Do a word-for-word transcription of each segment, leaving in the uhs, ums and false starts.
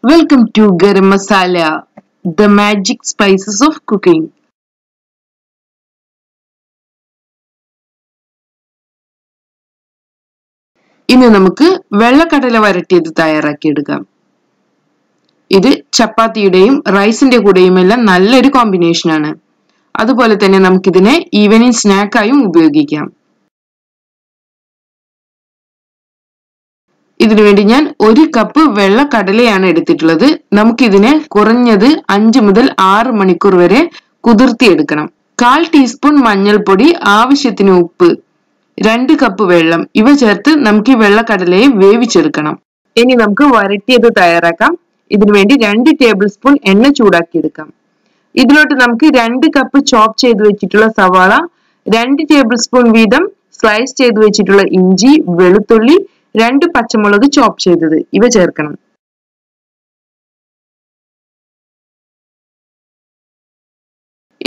Welcome to Garam Masala, the magic spices of cooking. ഇനി നമുക്ക് വെള്ളക്കടല വരട്ടിയത് തയ്യാറാക്കി എടുക്കാം. ഇത് ചപ്പാത്തിയുടെയും റൈസിന്റെ കൂടെയും എല്ലാം നല്ലൊരു കോമ്പിനേഷൻ ആണ്. അതുപോലെ തന്നെ നമുക്ക് ഇതിനെ ഈവനിംഗ് സ്നാക്ക് ആയും ഉപയോഗിക്കാം. ഇതിനു വേണ്ടി ഞാൻ ഒരു കപ്പ് വെള്ള കടലയാണ് എടുത്തിട്ടുള്ളത്. നമുക്ക് ഇതിനെ കുറഞ്ഞത് അഞ്ച് മുതൽ ആറ് മണിക്കൂർ വരെ കുതിർത്തി എടുക്കണം. കാൽ ടീസ്പൂൺ മഞ്ഞൾപ്പൊടി, ആവശ്യത്തിന് ഉപ്പ്, രണ്ട് കപ്പ് വെള്ളം ഇവ ചേർത്ത് നമുക്ക് ഈ വെള്ള കടലയെ വേവിച്ചെടുക്കണം. ഇനി നമുക്ക് വരട്ടിയത് തയ്യാറാക്കാം. ഇതിനു വേണ്ടി രണ്ട് ടേബിൾ സ്പൂൺ എണ്ണ ചൂടാക്കിയെടുക്കാം. ഇതിലോട്ട് നമുക്ക് രണ്ട് കപ്പ് ചോപ്പ് ചെയ്ത് വെച്ചിട്ടുള്ള സവാള, രണ്ട് ടേബിൾ സ്പൂൺ വീതം സ്ലൈസ് ചെയ്ത് വെച്ചിട്ടുള്ള ഇഞ്ചി, വെളുത്തുള്ളി, രണ്ട് പച്ചമുളക് ചോപ്പ് ചെയ്തത് ഇവ ചേർക്കണം.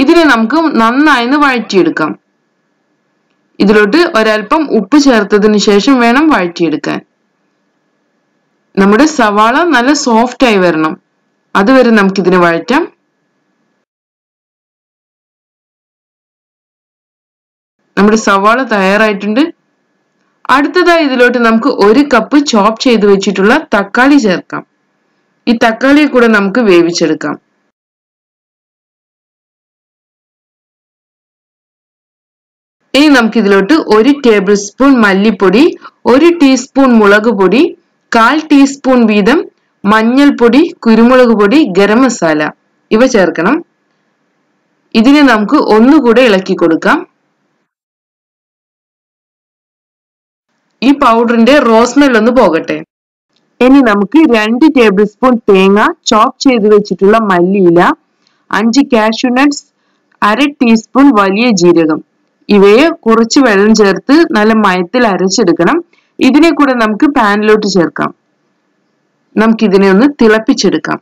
ഇതിനെ നമുക്ക് നന്നായി വഴറ്റിയെടുക്കാം. ഇതിലോട്ട് ഒരൽപ്പം ഉപ്പ് ചേർത്തതിന് ശേഷം വേണം വഴറ്റിയെടുക്കാൻ. നമ്മുടെ സവാള നല്ല സോഫ്റ്റ് ആയി വരണം. അതുവരെ നമുക്കിതിനെ വഴറ്റാം. നമ്മുടെ സവാള തയ്യാറായിട്ടുണ്ട്. അടുത്തതായി ഇതിലോട്ട് നമുക്ക് ഒരു കപ്പ് ചോപ്പ് ചെയ്ത് വെച്ചിട്ടുള്ള തക്കാളി ചേർക്കാം. ഈ തക്കാളിയെ കൂടെ നമുക്ക് വേവിച്ചെടുക്കാം. ഇനി നമുക്ക് ഇതിലോട്ട് ഒരു ടേബിൾ സ്പൂൺ മല്ലിപ്പൊടി, ഒരു ടീസ്പൂൺ മുളക് പൊടി, കാൽ ടീസ്പൂൺ വീതം മഞ്ഞൾപ്പൊടി, കുരുമുളക് പൊടി, ഗരം മസാല ഇവ ചേർക്കണം. ഇതിനെ നമുക്ക് ഒന്നുകൂടെ ഇളക്കി കൊടുക്കാം. ഈ പൗഡറിന്റെ റോസ്മെൽ ഒന്ന് പോകട്ടെ. ഇനി നമുക്ക് രണ്ട് ടേബിൾ സ്പൂൺ തേങ്ങ, ചോപ്പ് ചെയ്ത് വെച്ചിട്ടുള്ള മല്ലിയില, അഞ്ച് കാഷ്യൂ നട്ട്സ്, അര ടീസ്പൂൺ വലിയ ജീരകം ഇവയെ കുറച്ച് വെള്ളം ചേർത്ത് നല്ല മയത്തിൽ അരച്ചെടുക്കണം. ഇതിനെ കൂടെ നമുക്ക് പാനിലോട്ട് ചേർക്കാം. നമുക്കിതിനെ ഒന്ന് തിളപ്പിച്ചെടുക്കാം.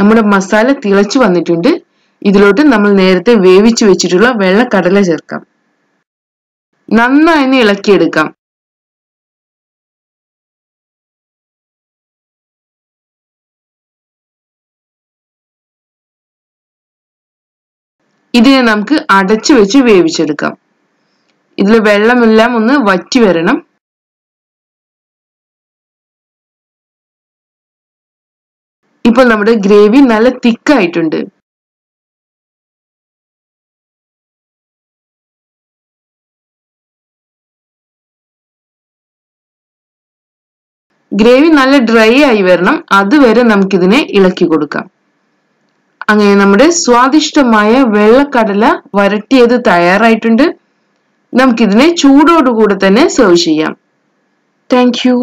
നമ്മുടെ മസാല തിളച്ചു വന്നിട്ടുണ്ട്. ഇതിലോട്ട് നമ്മൾ നേരത്തെ വേവിച്ചു വെച്ചിട്ടുള്ള വെള്ള കടല ചേർക്കാം. നന്നായി ഇളക്കിയെടുക്കാം. ഇതിനെ നമുക്ക് അടച്ചു വെച്ച് വേവിച്ചെടുക്കാം. ഇതിൽ വെള്ളമെല്ലാം ഒന്ന് വറ്റി വരണം. ഇപ്പോൾ നമ്മുടെ ഗ്രേവി നല്ല തിക്കായിട്ടുണ്ട്. ഗ്രേവി നല്ല ഡ്രൈ ആയി വരണം. അതുവരെ നമുക്കിതിനെ ഇളക്കി കൊടുക്കാം. അങ്ങനെ നമ്മുടെ സ്വാദിഷ്ടമായ വെള്ളക്കടല വരട്ടിയത് തയ്യാറായിട്ടുണ്ട്. നമുക്കിതിനെ ചൂടോടുകൂടെ തന്നെ സെർവ് ചെയ്യാം. Thank U.